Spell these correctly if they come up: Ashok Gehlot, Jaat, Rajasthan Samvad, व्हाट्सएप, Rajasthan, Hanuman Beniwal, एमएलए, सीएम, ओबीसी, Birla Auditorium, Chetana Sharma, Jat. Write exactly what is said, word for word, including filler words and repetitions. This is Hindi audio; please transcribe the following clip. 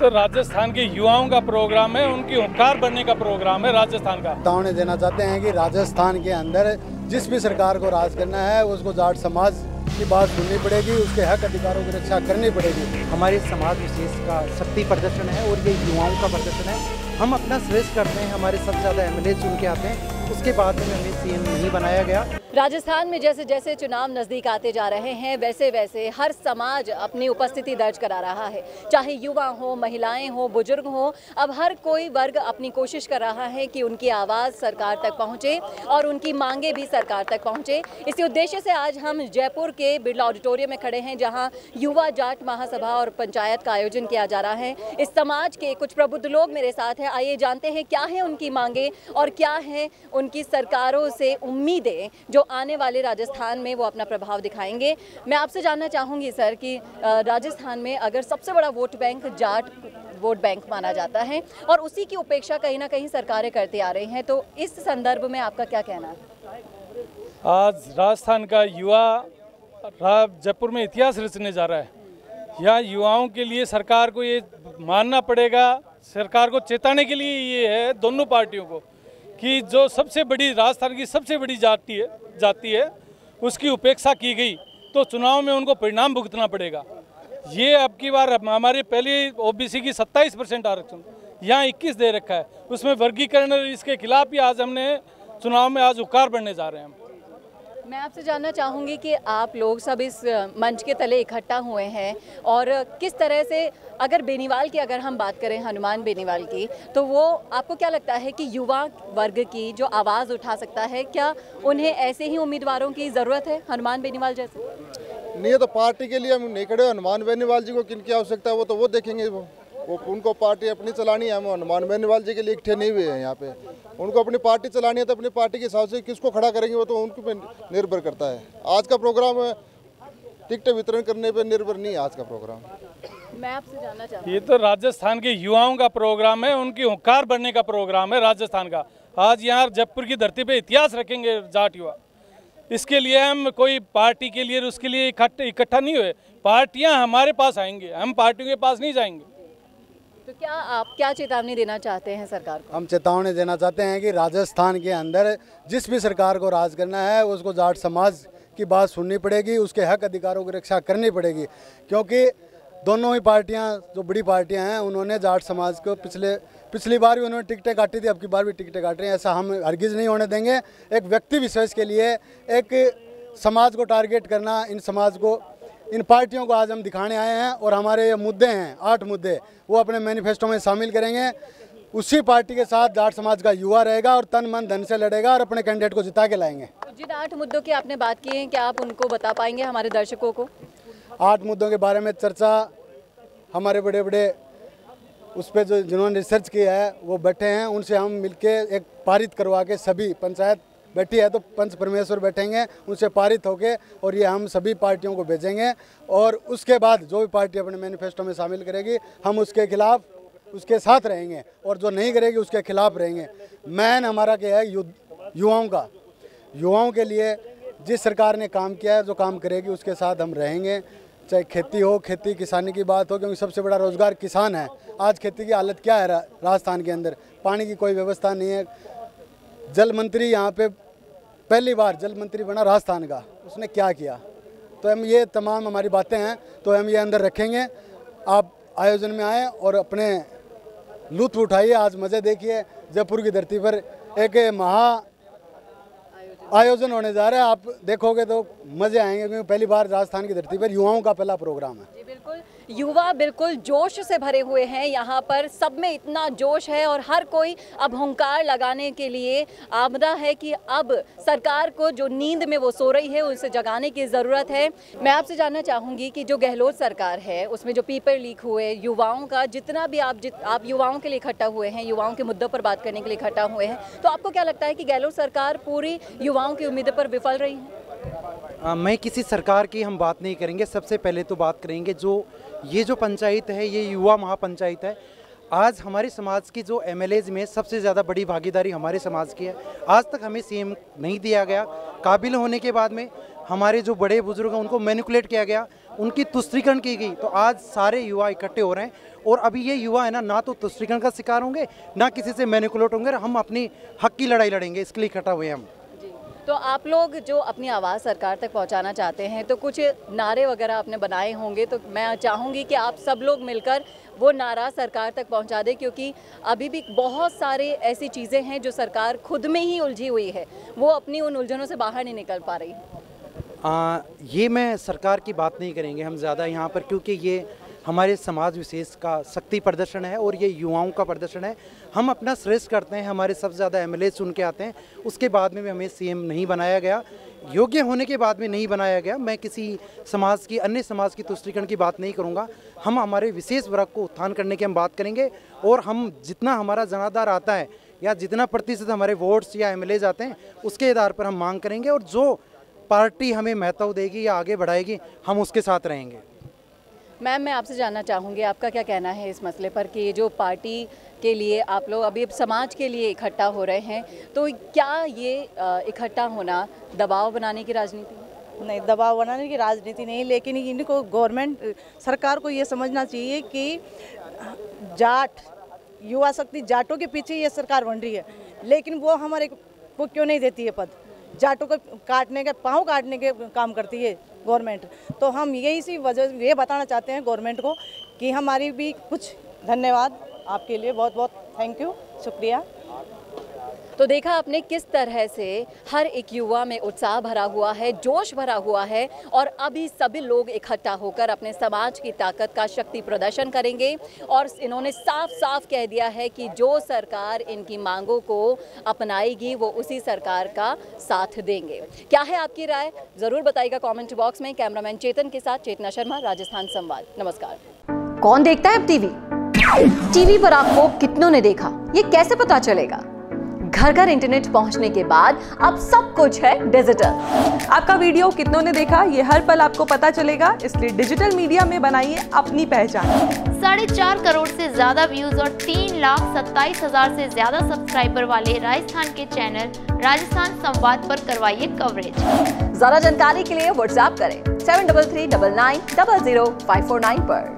तो राजस्थान के युवाओं का प्रोग्राम है, उनकी हुक्कार बनने का प्रोग्राम है राजस्थान का। तावने देना चाहते हैं कि राजस्थान के अंदर जिस भी सरकार को राज करना है उसको जाट समाज की बात सुननी पड़ेगी, उसके हक अधिकारों की रक्षा करनी पड़ेगी। हमारे समाज विशेष का शक्ति प्रदर्शन है और ये युवाओं का प्रदर्शन है। हम अपना श्रेष्ठ करते हैं, हमारे सबसे ज़्यादा एम एल ए चुन के आते हैं, उसके बाद में हमें सी एम नहीं बनाया गया। राजस्थान में जैसे जैसे चुनाव नजदीक आते जा रहे हैं वैसे वैसे हर समाज अपनी उपस्थिति दर्ज करा रहा है, चाहे युवा हो, महिलाएं हो, बुजुर्ग हो। अब हर कोई वर्ग अपनी कोशिश कर रहा है कि उनकी आवाज़ सरकार तक पहुंचे और उनकी मांगे भी सरकार तक पहुंचे। इसी उद्देश्य से आज हम जयपुर के बिरला ऑडिटोरियम में खड़े हैं, जहाँ युवा जाट महासभा और पंचायत का आयोजन किया जा रहा है। इस समाज के कुछ प्रबुद्ध लोग मेरे साथ हैं, आइए जानते हैं क्या है उनकी मांगे और क्या है उनकी सरकारों से उम्मीदें जो आने वाले राजस्थान में वो अपना प्रभाव दिखाएंगे। मैं आपसे जानना चाहूँगी सर कि राजस्थान में अगर सबसे बड़ा vote bank Jat vote bank माना जाता है और उसी की उपेक्षा कहीं ना कहीं सरकारें करती आ रही हैं, तो इस संदर्भ में आपका क्या कहना है? आज राजस्थान का युवा जयपुर में इतिहास रचने जा रहा है। यहाँ युवाओं के लिए सरकार को ये मानना पड़ेगा, सरकार को चेताने के लिए ये है दोनों पार्टियों को कि जो सबसे बड़ी राजस्थान की सबसे बड़ी जाति है जाति है उसकी उपेक्षा की गई तो चुनाव में उनको परिणाम भुगतना पड़ेगा। ये अब की बार हमारे पहले ओबीसी की सत्ताईस परसेंट आरक्षण यहाँ इक्कीस दे रखा है, उसमें वर्गीकरण इसके खिलाफ भी आज हमने चुनाव में आज हुक्कार बढ़ने जा रहे हैं। मैं आपसे जानना चाहूँगी कि आप लोग सब इस मंच के तले इकट्ठा हुए हैं और किस तरह से, अगर बेनीवाल की अगर हम बात करें, हनुमान बेनीवाल की, तो वो आपको क्या लगता है कि युवा वर्ग की जो आवाज़ उठा सकता है, क्या उन्हें ऐसे ही उम्मीदवारों की ज़रूरत है हनुमान बेनीवाल जैसे? नहीं, तो पार्टी के लिए हम नहीं खड़े। हनुमान बेनीवाल जी को किन की आवश्यकता है वो तो वो देखेंगे, वो वो उनको पार्टी अपनी चलानी है। हम हनुमान बेनीवाल जी के लिए इकट्ठे नहीं हुए हैं यहाँ पे, उनको अपनी पार्टी चलानी है तो अपनी पार्टी के हिसाब से किसको खड़ा करेंगे वो तो उनके पे निर्भर करता है। आज का प्रोग्राम टिकट वितरण करने पे निर्भर नहीं है आज का प्रोग्राम। मैं आपसे जानना चाहता हूं, ये तो राजस्थान के युवाओं का प्रोग्राम है, उनकी हुंकार बनने का प्रोग्राम है राजस्थान का। आज यहाँ जयपुर की धरती पर इतिहास रखेंगे जाट युवा, इसके लिए हम कोई पार्टी के लिए उसके लिए इकट्ठा नहीं हुए। पार्टियाँ हमारे पास आएंगी, हम पार्टियों के पास नहीं जाएंगे। तो क्या आप क्या चेतावनी देना चाहते हैं सरकार को? हम चेतावनी देना चाहते हैं कि राजस्थान के अंदर जिस भी सरकार को राज करना है उसको जाट समाज की बात सुननी पड़ेगी, उसके हक अधिकारों की रक्षा करनी पड़ेगी, क्योंकि दोनों ही पार्टियां जो बड़ी पार्टियां हैं उन्होंने जाट समाज को पिछले पिछली बार भी उन्होंने टिकटें काटी थी, अब की बार भी टिकटें काट रहे हैं। ऐसा हम हरगिज़ नहीं होने देंगे। एक व्यक्ति विशेष के लिए एक समाज को टारगेट करना, इन समाज को, इन पार्टियों को आज हम दिखाने आए हैं और हमारे ये मुद्दे हैं, आठ मुद्दे, वो अपने मैनिफेस्टो में शामिल करेंगे। उसी पार्टी के साथ जाट समाज का युवा रहेगा और तन मन धन से लड़ेगा और अपने कैंडिडेट को जिता के लाएंगे। जिन आठ मुद्दों की आपने बात की है, क्या आप उनको बता पाएंगे हमारे दर्शकों को? आठ मुद्दों के बारे में चर्चा हमारे बड़े बड़े उस पर जो जिन्होंने रिसर्च किया है वो बैठे हैं, उनसे हम मिल के एक पारित करवा के, सभी पंचायत बैठी है तो पंच परमेश्वर बैठेंगे, उनसे पारित होके, और ये हम सभी पार्टियों को भेजेंगे और उसके बाद जो भी पार्टी अपने मैनिफेस्टो में शामिल करेगी हम उसके खिलाफ उसके साथ रहेंगे और जो नहीं करेगी उसके खिलाफ रहेंगे। मैन हमारा क्या है, युवाओं का, युवाओं के लिए जिस सरकार ने काम किया है, जो काम करेगी उसके साथ हम रहेंगे, चाहे खेती हो, खेती किसानी की बात हो, क्योंकि सबसे बड़ा रोजगार किसान है। आज खेती की हालत क्या है राजस्थान के अंदर, पानी की कोई व्यवस्था नहीं है। जल मंत्री यहाँ पे पहली बार जल मंत्री बना राजस्थान का, उसने क्या किया? तो हम ये तमाम हमारी बातें हैं तो हम ये अंदर रखेंगे। आप आयोजन में आए और अपने लुत्फ उठाइए, आज मज़े देखिए। जयपुर की धरती पर एक महा आयोजन होने जा रहा है, आप देखोगे तो मज़े आएंगे, क्योंकि पहली बार राजस्थान की धरती पर युवाओं का पहला प्रोग्राम है। जी बिल्कुल, युवा बिल्कुल जोश से भरे हुए हैं, यहाँ पर सब में इतना जोश है और हर कोई अब हुंकार लगाने के लिए आमदा है कि अब सरकार को जो नींद में वो सो रही है उसे जगाने की ज़रूरत है। मैं आपसे जानना चाहूँगी कि जो गहलोत सरकार है उसमें जो पेपर लीक हुए, युवाओं का जितना भी आप जित आप युवाओं के लिए इकट्ठा हुए हैं, युवाओं के मुद्दों पर बात करने के लिए इकट्ठा हुए हैं, तो आपको क्या लगता है कि गहलोत सरकार पूरी युवाओं की उम्मीदों पर विफल रही है? मैं किसी सरकार की हम बात नहीं करेंगे, सबसे पहले तो बात करेंगे जो ये जो पंचायत है, ये युवा महापंचायत है। आज हमारे समाज की जो एम एल एज में सबसे ज़्यादा बड़ी भागीदारी हमारे समाज की है। आज तक हमें सी एम नहीं दिया गया, काबिल होने के बाद में हमारे जो बड़े बुजुर्ग हैं उनको मैनिपुलेट किया गया, उनकी तुष्टीकरण की गई। तो आज सारे युवा इकट्ठे हो रहे हैं और अभी ये युवा है ना ना तो तुष्टीकरण का शिकार होंगे ना किसी से मैनिपुलेट होंगे, हम अपनी हक की लड़ाई लड़ेंगे, इसके लिए इकट्ठा हुए हम। तो आप लोग जो अपनी आवाज़ सरकार तक पहुंचाना चाहते हैं तो कुछ नारे वगैरह आपने बनाए होंगे, तो मैं चाहूँगी कि आप सब लोग मिलकर वो नारा सरकार तक पहुंचा दें, क्योंकि अभी भी बहुत सारे ऐसी चीज़ें हैं जो सरकार खुद में ही उलझी हुई है, वो अपनी उन उलझनों से बाहर नहीं निकल पा रही। आ, ये मैं सरकार की बात नहीं करेंगे हम ज़्यादा यहाँ पर, क्योंकि ये हमारे समाज विशेष का शक्ति प्रदर्शन है और ये युवाओं का प्रदर्शन है। हम अपना श्रेष्ठ करते हैं, हमारे सबसे ज़्यादा एमएलए चुन के आते हैं, उसके बाद में भी हमें सीएम नहीं बनाया गया, योग्य होने के बाद में नहीं बनाया गया। मैं किसी समाज की अन्य समाज की तुष्टीकरण की बात नहीं करूँगा, हम हमारे विशेष वर्ग को उत्थान करने की हम बात करेंगे और हम जितना हमारा जनाधार आता है या जितना प्रतिशत हमारे वोट्स या एमएलए आते हैं उसके आधार पर हम मांग करेंगे और जो पार्टी हमें महत्व देगी या आगे बढ़ाएगी हम उसके साथ रहेंगे। मैम, मैं आपसे जानना चाहूँगी आपका क्या कहना है इस मसले पर कि जो पार्टी के लिए आप लोग अभी समाज के लिए इकट्ठा हो रहे हैं, तो क्या ये इकट्ठा होना दबाव बनाने की राजनीति है? नहीं, दबाव बनाने की राजनीति नहीं, लेकिन इनको गवर्नमेंट सरकार को ये समझना चाहिए कि जाट युवा शक्ति, जाटों के पीछे ये सरकार बन रही है, लेकिन वो हमारे को क्यों नहीं देती है पद, जाटों को काटने के, पाँव काटने के काम करती है गवर्नमेंट। तो हम यही सी वजह ये बताना चाहते हैं गवर्नमेंट को कि हमारी भी कुछ, धन्यवाद आपके लिए बहुत बहुत थैंक यू, शुक्रिया। तो देखा आपने किस तरह से हर एक युवा में उत्साह भरा हुआ है, जोश भरा हुआ है और अभी सभी लोग इकट्ठा होकर अपने समाज की ताकत का शक्ति प्रदर्शन करेंगे। और इन्होंने साफ साफ कह दिया है कि जो सरकार इनकी मांगों को अपनाएगी वो उसी सरकार का साथ देंगे। क्या है आपकी राय, ज़रूर बताइएगा कमेंट बॉक्स में। कैमरामैन चेतन के साथ चेतना शर्मा, राजस्थान संवाद। नमस्कार। कौन देखता है अब टीवी? टीवी पर आपको कितनों ने देखा ये कैसे पता चलेगा? घर घर इंटरनेट पहुंचने के बाद अब सब कुछ है डिजिटल। आपका वीडियो कितनों ने देखा ये हर पल आपको पता चलेगा, इसलिए डिजिटल मीडिया में बनाइए अपनी पहचान। साढ़े चार करोड़ से ज्यादा व्यूज और तीन लाख सत्ताईस हजार से ज्यादा सब्सक्राइबर वाले राजस्थान के चैनल राजस्थान संवाद पर करवाइए कवरेज। ज्यादा जानकारी के लिए व्हाट्सएप करें seven double three double nine double zero five four nine पर।